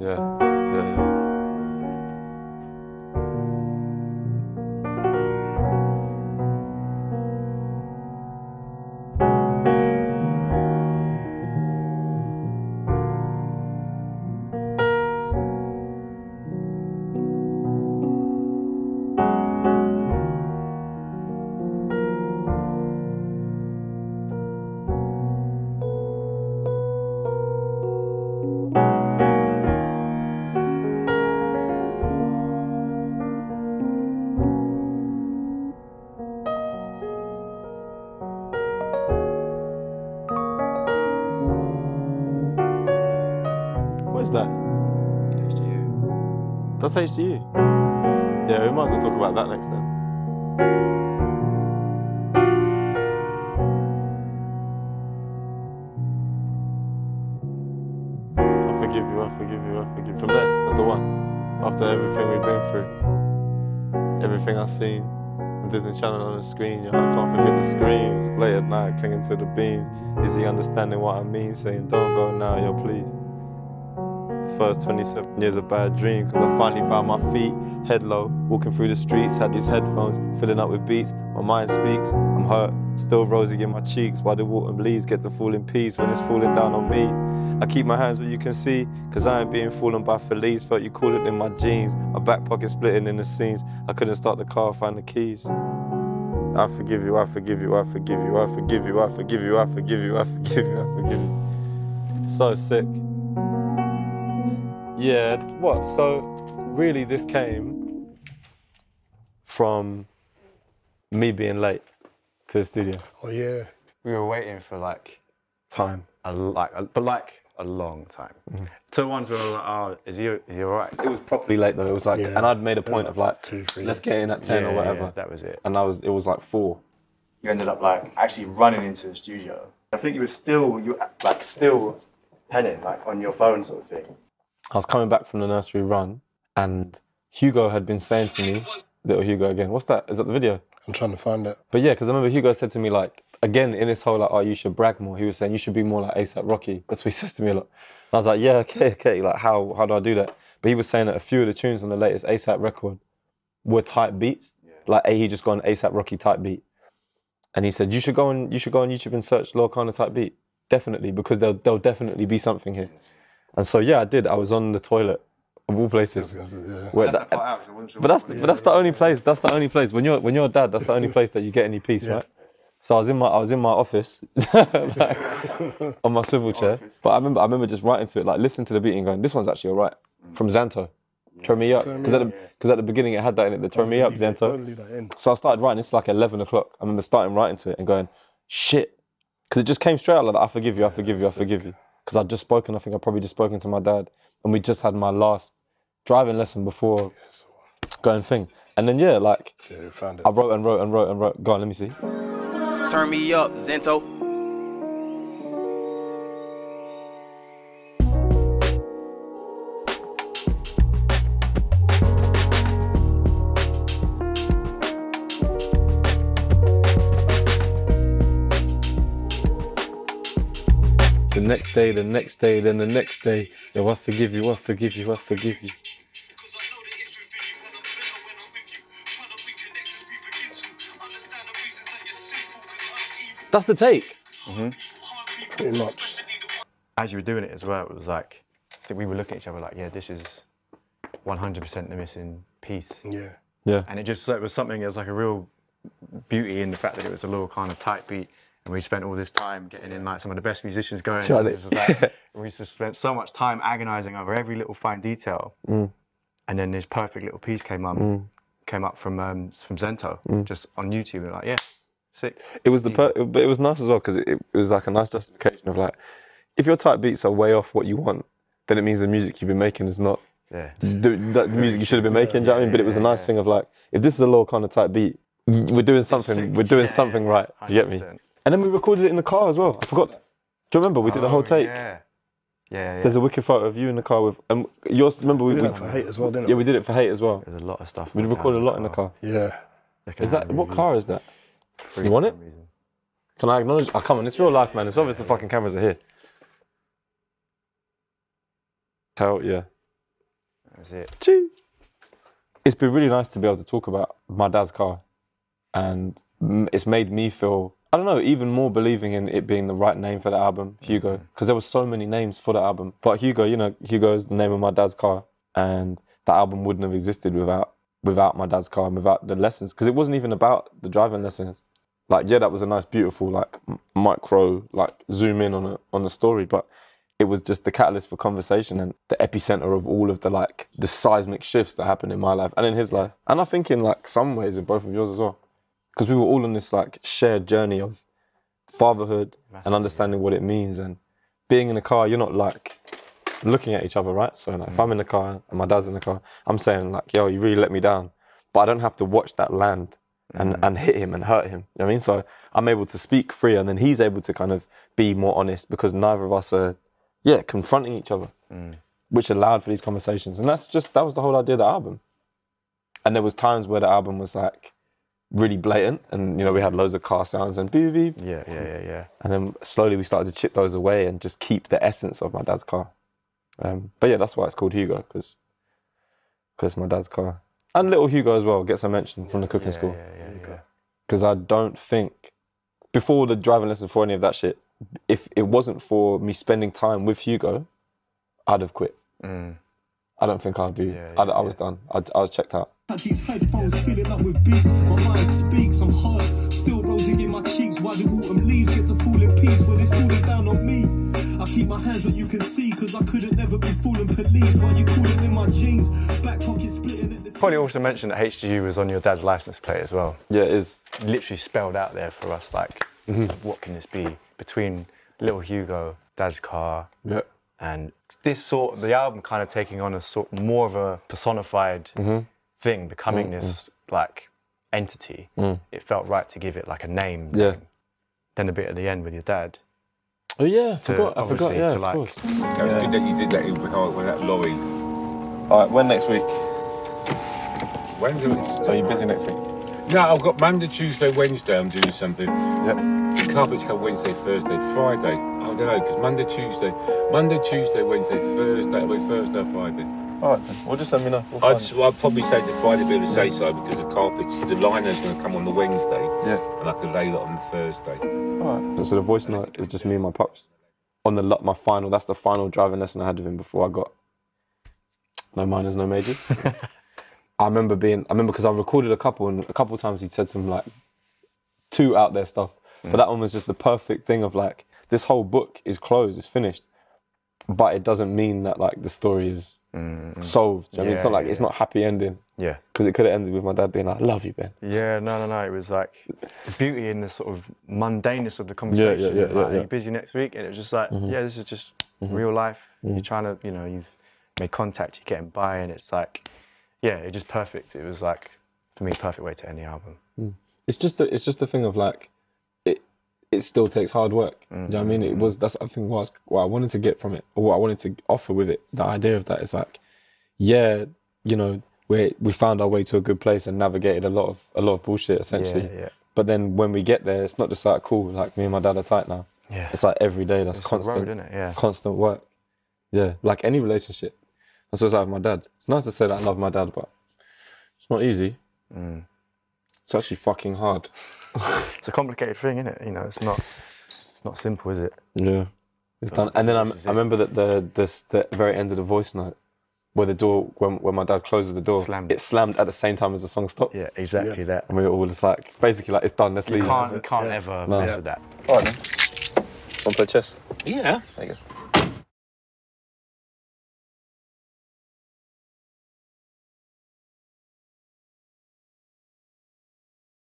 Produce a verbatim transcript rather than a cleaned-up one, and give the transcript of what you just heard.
Yeah, yeah, yeah. That's H D U. Yeah, we might as well talk about that next then. I forgive you, I forgive you, I forgive you. From there, that's the one. After everything we've been through, everything I've seen, the Disney Channel on the screen, yeah, I can't forget the screams. Late at night, clinging to the beams. Is he understanding what I mean? Saying, don't go now, yo, please. First twenty-seven years a bad dream, cause I finally found my feet, head low, walking through the streets, had these headphones, filling up with beats, my mind speaks, I'm hurt, still rosy in my cheeks, while the autumn leaves get to fall in peace when it's falling down on me. I keep my hands where you can see, cause I ain't being fallen by Felice, felt you caught it in my jeans, my back pocket splitting in the seams, I couldn't start the car, find the keys. I forgive you, I forgive you, I forgive you, I forgive you, I forgive you, I forgive you, I forgive you, I forgive you. So sick. Yeah, what? So, really, this came from me being late to the studio. Oh, yeah. We were waiting for, like... Time. A, like, a, but, like, a long time. Mm-hmm. To ones where we were like, oh, is he, is he all right? It was properly late, though. It was like... Yeah. And I'd made a point of, like, two, three, let's get in at ten yeah, or whatever. Yeah, that was it. And I was, it was, like, four. You ended up, like, actually running into the studio. I think you were still, you were, like, still penning, like, on your phone sort of thing. I was coming back from the nursery run, and Hugo had been saying to me, little Hugo again, what's that? Is that the video? I'm trying to find it. But yeah, because I remember Hugo said to me, like, again, in this whole, like, oh, you should brag more. He was saying, you should be more like ASAP Rocky. That's what he says to me a lot. And I was like, yeah, okay, okay, like, how, how do I do that? But he was saying that a few of the tunes on the latest ASAP record were type beats. Yeah. Like, he just got an ASAP Rocky type beat. And he said, you should go on, you should go on YouTube and search Lorcana type beat. Definitely, because there'll, there'll definitely be something here. And so, yeah, I did. I was on the toilet, of all places. That's, that's, yeah. Where that, but that's, the, yeah, but that's yeah. the only place, that's the only place. When you're, when you're a dad, that's the only place that you get any peace, yeah. right? So I was in my, I was in my office, like, on my swivel chair. Office. But I remember, I remember just writing to it, like listening to the beat and going, this one's actually all right, from Zanto. Yeah. Turn me up. Because at, yeah. at the beginning it had that in it, the turn me up, Zanto. So I started writing, it's like eleven o'clock. I remember starting writing to it and going, shit. Because it just came straight out like, I forgive you, I forgive you, I forgive you. Because I'd just spoken, I think I'd probably just spoken to my dad, and we just had my last driving lesson before yes. going thing. And then, yeah, like, yeah, you found it. I wrote and wrote and wrote and wrote. Go on, let me see. Turn me up, Zanto. The next day, the next day, then the next day. Yo, I forgive you, I forgive you, I forgive you. That's the take. Mm-hmm. Pretty much. As you were doing it as well, it was like, I think we were looking at each other like, yeah, this is one hundred percent the missing piece. Yeah. Yeah. And it just, it was something, it was like a real beauty in the fact that it was a little kind of tight beat. And we spent all this time getting in like some of the best musicians going. This was like, yeah. We used to spend so much time agonizing over every little fine detail. Mm. And then this perfect little piece came up, mm. came up from um, from Zanto, mm. just on YouTube. And like, yeah, sick. It was the, per but it was nice as well because it, it was like a nice justification of like, if your type beats are way off what you want, then it means the music you've been making is not yeah. the, that music you should have been making. Yeah, do you know what I mean? But it was a nice yeah. thing of like, if this is a low kind of type beat, we're doing something. We're doing yeah, something yeah, right. one hundred percent. You get me? And then we recorded it in the car as well. I forgot. Do you remember? We did oh, a whole take. Yeah. yeah, yeah. There's a wicked photo of you in the car with. And yours, remember we did we, it for Hate as well, didn't we? Yeah, we did it for Hate as well. There's a lot of stuff. We recorded a lot in the car. Yeah. Is that what car is that? Free you want it? Reason. Can I acknowledge? Oh, come on, it's real life, man. It's obvious the fucking cameras are here. Hell yeah. That's it. Chee. It's been really nice to be able to talk about my dad's car, and it's made me feel, I don't know, even more believing in it being the right name for the album, Hugo, because there were so many names for the album. But Hugo, you know, Hugo is the name of my dad's car, and the album wouldn't have existed without without my dad's car and without the lessons, because it wasn't even about the driving lessons. Like, yeah, that was a nice, beautiful, like, micro, like, zoom in on a, on the story, but it was just the catalyst for conversation and the epicenter of all of the, like, the seismic shifts that happened in my life and in his life. And I think in, like, some ways in both of yours as well. Because we were all on this, like, shared journey of fatherhood Massive, and understanding yeah. what it means. And being in a car, you're not, like, looking at each other, right? So, like, mm. if I'm in the car and my dad's in the car, I'm saying, like, yo, you really let me down. But I don't have to watch that land and, mm. and hit him and hurt him. You know what I mean? So I'm able to speak free, and then he's able to kind of be more honest, because neither of us are, yeah, confronting each other, mm. which allowed for these conversations. And that's just, that was the whole idea of the album. And there was times where the album was, like, really blatant, and, you know, we had loads of car sounds and beep, beep. Yeah, yeah, yeah, yeah. And then slowly we started to chip those away and just keep the essence of my dad's car. Um, but yeah, that's why it's called Hugo, because because my dad's car. And little Hugo as well gets a mention from the cooking yeah, school. Yeah, yeah, because yeah. I don't think, before the driving lesson, for any of that shit, if it wasn't for me spending time with Hugo, I'd have quit. Mm. I don't think I'd be, yeah, yeah, I, I was yeah. done. I, I was checked out. These headphones filling up with beats, my mind speaks, I'm hurt, still rosy in my cheeks, while the autumn leaves get to fall in peace, but it's falling down on me. I keep my hands where you can see, because I couldn't never be fooling police, while you calling in my jeans, back pocket splitting at the... Probably also mentioned that H G U was on your dad's license plate as well. Yeah, it is. Literally spelled out there for us, like, mm-hmm. what can this be? Between little Hugo, dad's car, yeah. and this sort, the album kind of taking on a sort, more of a personified mm-hmm. thing, becoming mm-hmm. this, like, entity. Mm. It felt right to give it, like, a name. Yeah. Name. Then the bit at the end with your dad. Oh yeah, I to, forgot, I forgot, yeah, to, like, of course. That was yeah. good that you did that in with that lorry. All right, when next week? Wednesday. So are you busy next week? No, I've got Monday, Tuesday, Wednesday, I'm doing something. Yep. The carpets come Wednesday, Thursday, Friday. I don't know, because Monday, Tuesday, Monday, Tuesday, Wednesday, Thursday, wait, Thursday, Friday. All right, then. Well, just let me know. We'll I'd, I'd probably say the Friday bit of the say so, because the carpets, the liner's going to come on the Wednesday, yeah, and I could lay that on the Thursday. All right. So the voice note is just me and my pups. On the my final, that's the final driving lesson I had with him before I got no minors, no majors. I remember being, I remember because I recorded a couple, and a couple of times he said some, like, too out there stuff. But that one was just the perfect thing of, like, this whole book is closed, it's finished, but it doesn't mean that, like, the story is mm-hmm. solved. You know yeah, I mean, it's not like yeah. it's not happy ending. Yeah, because it could have ended with my dad being like, "I love you, Ben." Yeah, no, no, no. It was like the beauty in the sort of mundaneness of the conversation. Yeah, yeah, yeah, like, yeah, yeah. Are you busy next week? And it was just like, mm-hmm. yeah, this is just mm-hmm. real life. Mm-hmm. You're trying to, you know, you've made contact, you're getting by, and it's like, yeah, it's just perfect. It was like, for me, perfect way to end the album. Mm. It's just, the, it's just the thing of, like, it still takes hard work. Mm-hmm. Do you know what I mean? It was, that's I think what I, was, what I wanted to get from it, or what I wanted to offer with it. The idea of that is, like, yeah, you know, we we found our way to a good place and navigated a lot of a lot of bullshit essentially. Yeah, yeah. But then when we get there, it's not just like, cool, like, me and my dad are tight now. Yeah. It's like every day, that's it's constant, road, isn't it? Yeah. Constant work. Yeah, like any relationship. That's what it's like with my dad. It's nice to say that I love my dad, but it's not easy. Mm. It's actually fucking hard. It's a complicated thing, isn't it? You know, it's not, it's not simple, is it? Yeah, it's done. And then I'm, I remember that the, the the very end of the voice note, where the door, when when my dad closes the door, slammed. It slammed at the same time as the song stopped. Yeah, exactly yeah. that. And we were all just like, basically like, it's done. Let's you leave. Can't, you can't yeah. ever no. mess yeah. with that. All right, then. Want to play chess? Yeah. There you go.